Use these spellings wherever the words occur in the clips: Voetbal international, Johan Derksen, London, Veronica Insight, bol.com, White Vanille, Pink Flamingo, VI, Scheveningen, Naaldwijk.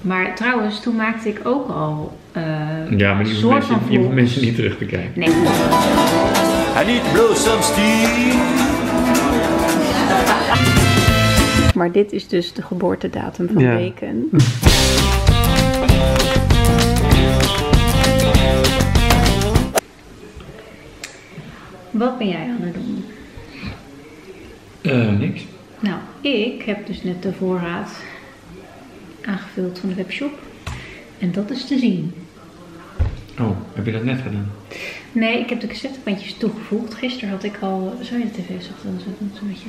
Maar trouwens, toen maakte ik ook al ja, maar die soort mensen, van vlogs. Je hoeft mensen niet terug te kijken. Nee. I need to blow some steam. Maar dit is dus de geboortedatum van Bacon. Wat ben jij aan het doen? Niks. Nou, ik heb dus net de voorraad aangevuld van de webshop. En dat is te zien. Oh, heb je dat net gedaan? Nee, ik heb de cassettebandjes toegevoegd. Gisteren had ik al... Zou je de tv zacht willen zetten? Zo'n beetje...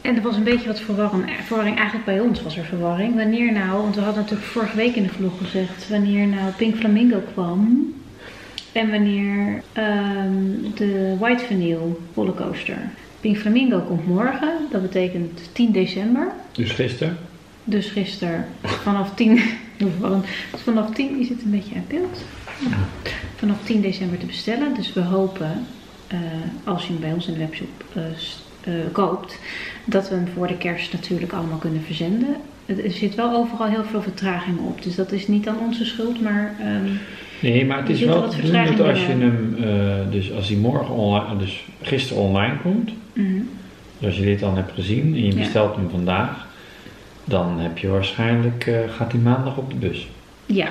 En er was een beetje wat verwarring. Eigenlijk bij ons was er verwarring. Wanneer nou... Want we hadden natuurlijk vorige week in de vlog gezegd... Wanneer nou Pink Flamingo kwam... En wanneer de White Vanille rollercoaster. Pink Flamingo komt morgen. Dat betekent 10 december. Dus gisteren? Dus gisteren. Vanaf 10... Vanaf 10 is het een beetje aan beeld. Ja. Vanaf 10 december te bestellen. Dus we hopen, als je hem bij ons in de webshop koopt, dat we hem voor de kerst natuurlijk allemaal kunnen verzenden. Er zit wel overal heel veel vertraging op. Dus dat is niet aan onze schuld, maar... nee, maar het is wel te doen dat als je hem, dus als hij morgen online, dus gisteren online komt, dus als je dit dan hebt gezien en je bestelt hem vandaag, dan heb je waarschijnlijk, gaat hij maandag op de bus. Ja,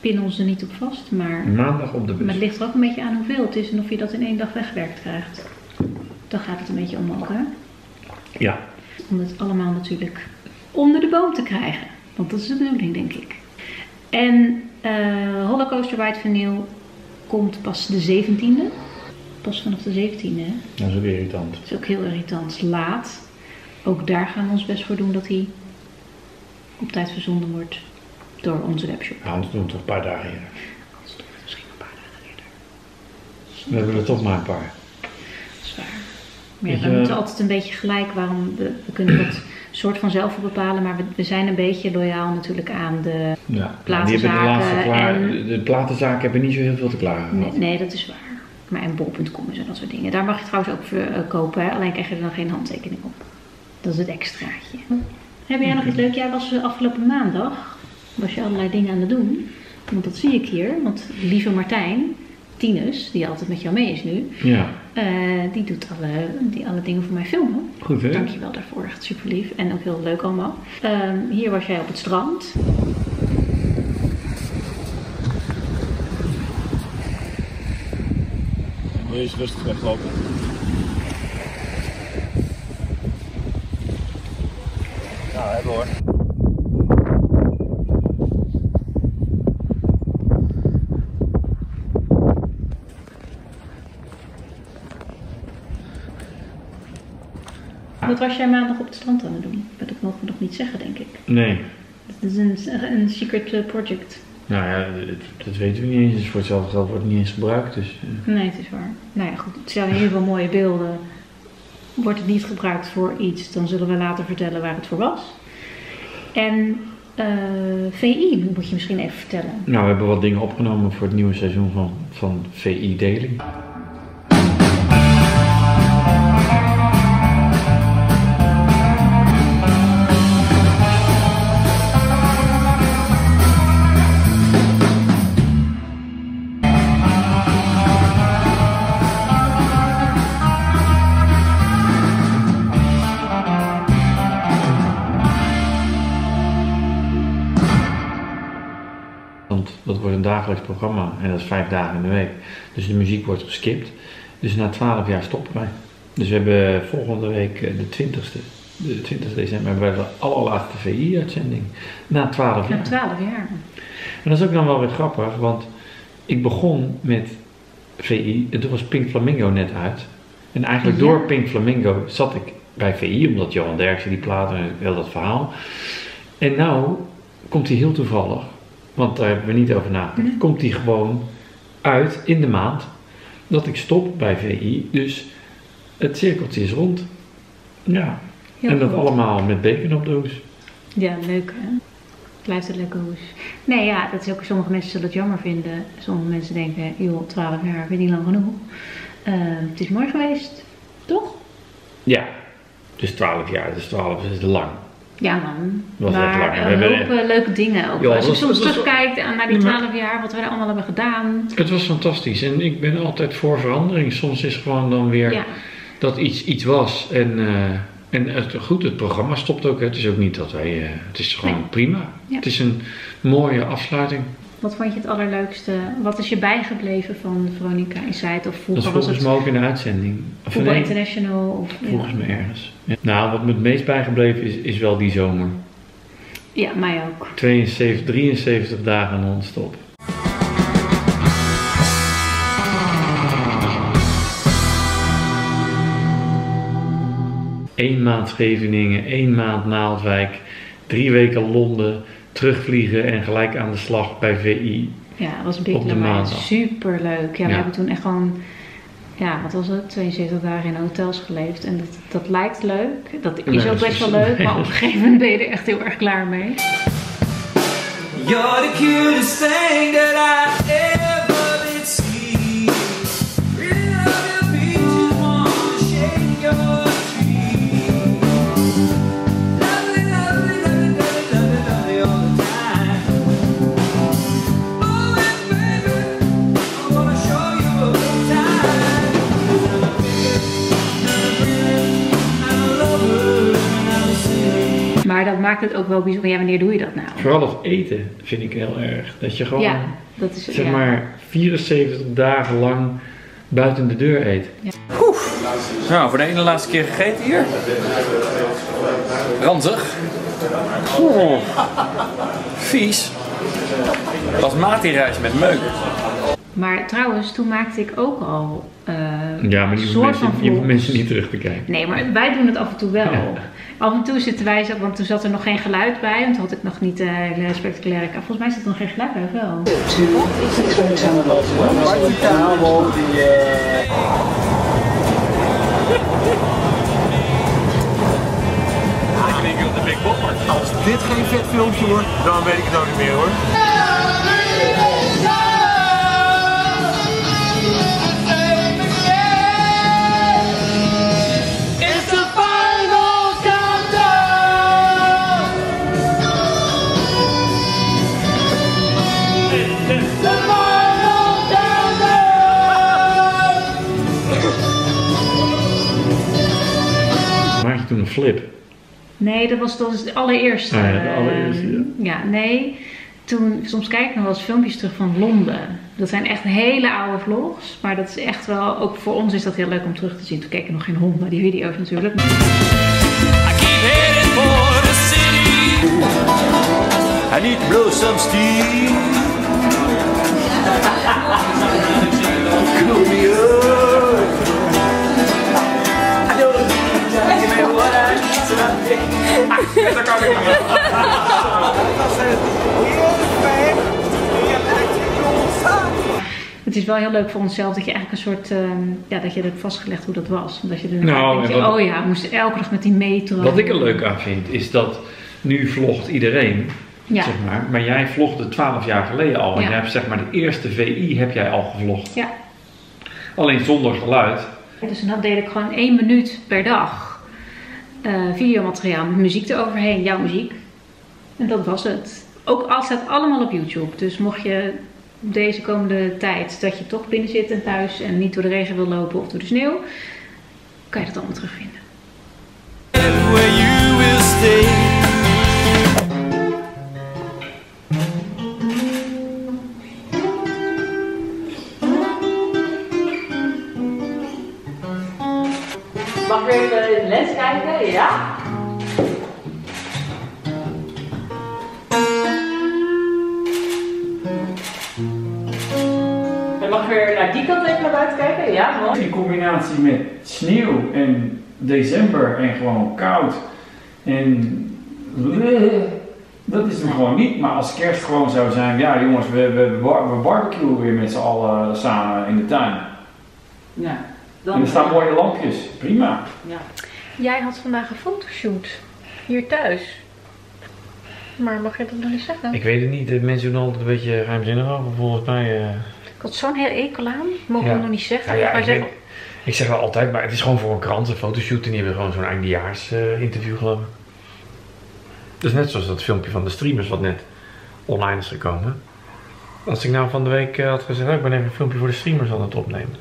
pin ons er niet op vast, maar maandag op de bus. Maar het ligt er ook een beetje aan hoeveel het is en of je dat in één dag weggewerkt krijgt. Dan gaat het een beetje om elkaar. Ja. Om het allemaal natuurlijk onder de boom te krijgen, want dat is de bedoeling, denk ik. En Rollercoaster White Vanille komt pas de 17e. Pas vanaf de 17e, hè? Dat is ook irritant. Dat is ook heel irritant. Laat. Ook daar gaan we ons best voor doen dat hij op tijd verzonden wordt door onze webshop. Ja, anders doen we toch een paar dagen eerder. Anders doen we het misschien een paar dagen eerder. We hebben er toch maar een paar. Dat is waar. Maar ja, we moeten altijd een beetje gelijk. Waarom we kunnen dat... soort van zelf bepalen, maar we zijn een beetje loyaal natuurlijk aan de platenzaken. De platenzaken hebben niet zo heel veel te klagen. Nee, nee, dat is waar. Maar en bol.com en dat soort dingen. Daar mag je trouwens ook voor kopen, hè? Alleen krijg je er dan geen handtekening op. Dat is het extraatje. Heb jij nog iets leuks? Jij was afgelopen maandag, was je allerlei dingen aan het doen. Want dat zie ik hier, want lieve Martijn, Tinus, die altijd met jou mee is nu, die doet alle dingen voor mij filmen. Goed, hè? Dankjewel daarvoor, echt super lief en ook heel leuk allemaal. Hier was jij op het strand. Moet je eens rustig weglopen. Nou, hebben hoor. Wat was jij maandag op het strand aan het doen? Dat mogen we nog niet zeggen, denk ik. Nee. Dat is een secret project. Nou ja, dat weten we niet eens. Dus voor hetzelfde geld wordt het niet eens gebruikt. Dus, Nee, het is waar. Nou ja, goed. Het zijn heel veel mooie beelden. Wordt het niet gebruikt voor iets, dan zullen we later vertellen waar het voor was. En VI moet je misschien even vertellen. Nou, we hebben wat dingen opgenomen voor het nieuwe seizoen van VI Deling. Dagelijks programma en dat is 5 dagen in de week. Dus de muziek wordt geskipt. Dus na 12 jaar stoppen wij. Dus we hebben volgende week de 20 december hebben wij de allerlaatste VI-uitzending. Na 12 jaar. Na 12 jaar. En dat is ook dan wel weer grappig, want ik begon met VI en toen was Pink Flamingo net uit. En eigenlijk door Pink Flamingo zat ik bij VI, omdat Johan Derksen die platen en heel dat verhaal. En nou komt hij heel toevallig. Want daar hebben we niet over nagedacht. Nee. Komt die gewoon uit in de maand dat ik stop bij VI. Dus het cirkeltje is rond. Ja. Heel en dat goed. Allemaal met bacon op de hoes. Ja, leuk hè. Blijft een leuke hoes. Nee, ja, dat is ook. Sommige mensen zullen het jammer vinden. Sommige mensen denken, joh, 12 jaar vind ik niet lang genoeg. Het is mooi geweest, toch? Ja. Dus 12 jaar, dus 12 is lang. Ja man, we hebben leuke dingen ook. Ja, als je soms terugkijkt naar die 12 jaar, wat we daar allemaal hebben gedaan. Het was fantastisch en ik ben altijd voor verandering. Soms is gewoon dan weer dat iets was en het programma stopt ook. Hè. Het is ook niet dat wij, het is gewoon prima. Ja. Het is een mooie afsluiting. Wat vond je het allerleukste? Wat is je bijgebleven van Veronica Insight? Of dat is volgens mij ook in de uitzending. Of Voetbal International? Of, volgens mij ergens. Ja. Nou, wat me het meest bijgebleven is wel die zomer. Ja, mij ook. 72, 73 dagen non-stop. Eén maand Scheveningen, 1 maand Naaldwijk, 3 weken Londen. Terugvliegen en gelijk aan de slag bij VI. Ja, dat was big superleuk. Ja, we hebben toen echt gewoon, wat was het, 72 dagen in hotels geleefd. En dat lijkt leuk, dat is ook best wel leuk, maar op een gegeven moment ben je er echt heel erg klaar mee. You're the cutest thing that I ever did see. Maar dat maakt het ook wel bijzonder. Ja, wanneer doe je dat nou? Vooral het eten vind ik heel erg. Dat je gewoon, zeg maar, 74 dagen lang buiten de deur eet. Ja. Nou, voor de ene laatste keer gegeten hier. Ranzig. Oeh. Vies. Basmati-rijst met meuk. Maar trouwens, toen maakte ik ook al maar die soort van vlog. Je hoeft mensen niet terug te kijken. Nee, maar wij doen het af en toe wel. Ja. Af en toe zitten wij, want toen zat er nog geen geluid bij, want toen had ik nog niet spectaculaire. Volgens mij zat er nog geen geluid bij, wel. Als dit geen vet filmpje wordt, dan weet ik het ook niet meer hoor. Een flip? Nee, dat was de allereerste. Ah, ja, de allereerste soms kijk ik nog wel eens filmpjes terug van Londen. Dat zijn echt hele oude vlogs, maar dat is echt wel, ook voor ons is dat heel leuk om terug te zien. Toen keken nog geen hond naar die video's natuurlijk. I need to blow some steam. Cool me up. Het is wel heel leuk voor onszelf dat je eigenlijk een soort, dat je hebt vastgelegd hoe dat was. Omdat je er we moesten elke dag met die metro. Wat ik er leuk aan vind is dat nu vlogt iedereen, zeg maar jij vlogde 12 jaar geleden al. En jij hebt zeg maar de eerste VI heb jij al gevlogd. Ja. Alleen zonder geluid. Dus dan deed ik gewoon 1 minuut per dag. Videomateriaal met muziek eroverheen, jouw muziek. En dat was het. Ook al staat allemaal op YouTube. Dus mocht je op deze komende tijd dat je toch binnen zit en thuis en niet door de regen wil lopen of door de sneeuw, kan je dat allemaal terugvinden. Mag ik weer in de lens kijken? Ja? En mag ik weer naar die kant even naar buiten kijken? Ja, man. In combinatie met sneeuw en december en gewoon koud en... Dat is hem gewoon niet, maar als kerst gewoon zou zijn, ja jongens, we barbecuen weer met z'n allen samen in de tuin. Ja. En er staan mooie lampjes, prima. Ja. Jij had vandaag een fotoshoot hier thuis. Maar mag je dat nog niet zeggen? Ik weet het niet, de mensen doen altijd een beetje ruimzinnig over volgens mij. Ik had zo'n heel ekel aan, mogen we nog niet zeggen. Ja, ik zeg wel altijd, maar het is gewoon voor een krant, een fotoshoot en die hebben gewoon zo'n eindejaars interview geloof ik. Dus net zoals dat filmpje van de streamers wat net online is gekomen. Als ik nou van de week had gezegd, oh, ik ben even een filmpje voor de streamers aan het opnemen.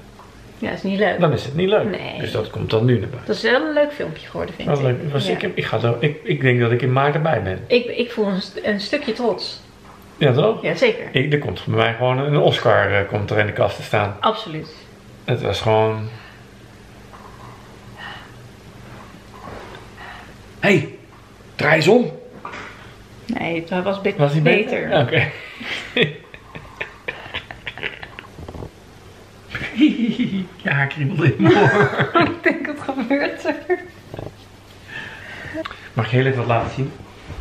Ja, dat is niet leuk. Dan is het niet leuk. Nee. Dus dat komt dan nu naar buiten. Dat is wel een leuk filmpje geworden, vind ik. Leuk. Was ja. Ik denk dat ik in maart erbij ben. Ik voel een stukje trots. Ja, toch? Ja, zeker. Er komt bij mij gewoon een Oscar komt er in de kast te staan. Absoluut. Het was gewoon... Hé, draai eens om. Nee, het was beter. Oké. Okay. Ja, ik kriebel in mijn oor. Ik denk dat gebeurt er. Mag ik heel even wat laten zien?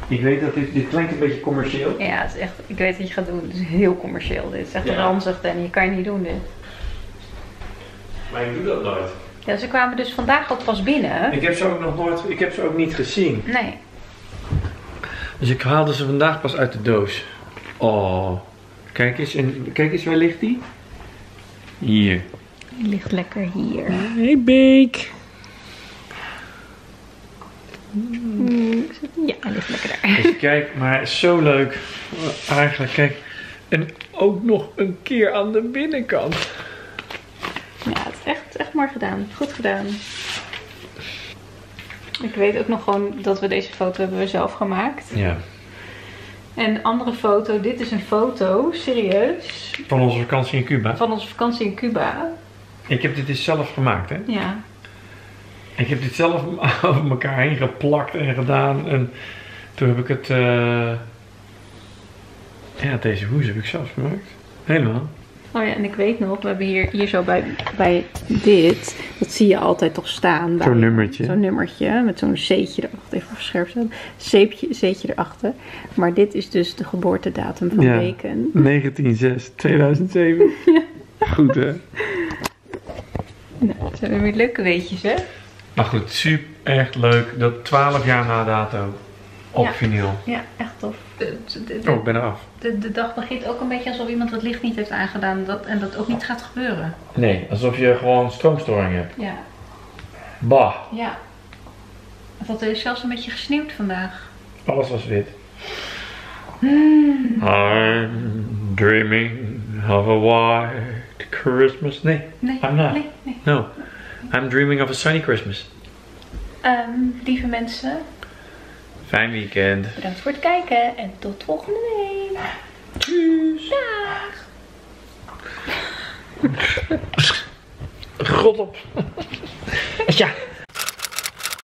Ik weet dat dit klinkt een beetje commercieel. Ja, het is echt, ik weet wat je gaat doen. Het is heel commercieel dit. Het is echt ranzig en je kan je niet doen dit. Maar ik doe dat nooit. Ja, ze kwamen dus vandaag al pas binnen. Ik heb ze ook nog nooit, ik heb ze ook niet gezien. Nee. Dus ik haalde ze vandaag pas uit de doos. Oh. Kijk eens, waar ligt die? Hier. Die ligt lekker hier. Hey, Beek. Ja, hij ligt lekker daar. Dus kijk, maar zo leuk. Eigenlijk, kijk. En ook nog een keer aan de binnenkant. Ja, het is echt mooi gedaan. Goed gedaan. Ik weet ook nog gewoon dat we deze foto hebben zelf gemaakt. Ja. En een andere foto, dit is een foto, serieus. Van onze vakantie in Cuba. Van onze vakantie in Cuba. Ik heb dit dus zelf gemaakt, hè? Ja. Ik heb dit zelf over elkaar heen geplakt en gedaan. En toen heb ik het... Ja, deze hoes heb ik zelf gemaakt. Helemaal. Oh ja, en ik weet nog, we hebben hier zo bij dit, dat zie je altijd toch staan. Zo'n nummertje. Zo'n nummertje, met zo'n C'tje erachter. Even scherp zetten. C'tje erachter. Maar dit is dus de geboortedatum van Beken. 19/6/2007. Ja. Goed, hè? Nou, dat zijn weer leuke weetjes, hè? Maar goed, super echt leuk. Dat 12 jaar na dato op vinyl. Ja, echt tof. Oh, ik ben eraf. De dag begint ook een beetje alsof iemand het licht niet heeft aangedaan en dat ook niet gaat gebeuren. Nee, alsof je gewoon stroomstoring hebt. Ja. Bah. Ja. Want er is zelfs een beetje gesneeuwd vandaag. Alles was wit. I'm dreaming of a white Christmas. Nee, I'm not. Nee. No, I'm dreaming of a sunny Christmas. Lieve mensen. Fijn weekend. Bedankt voor het kijken en tot volgende week. Tjus. Dag. God op. Ja.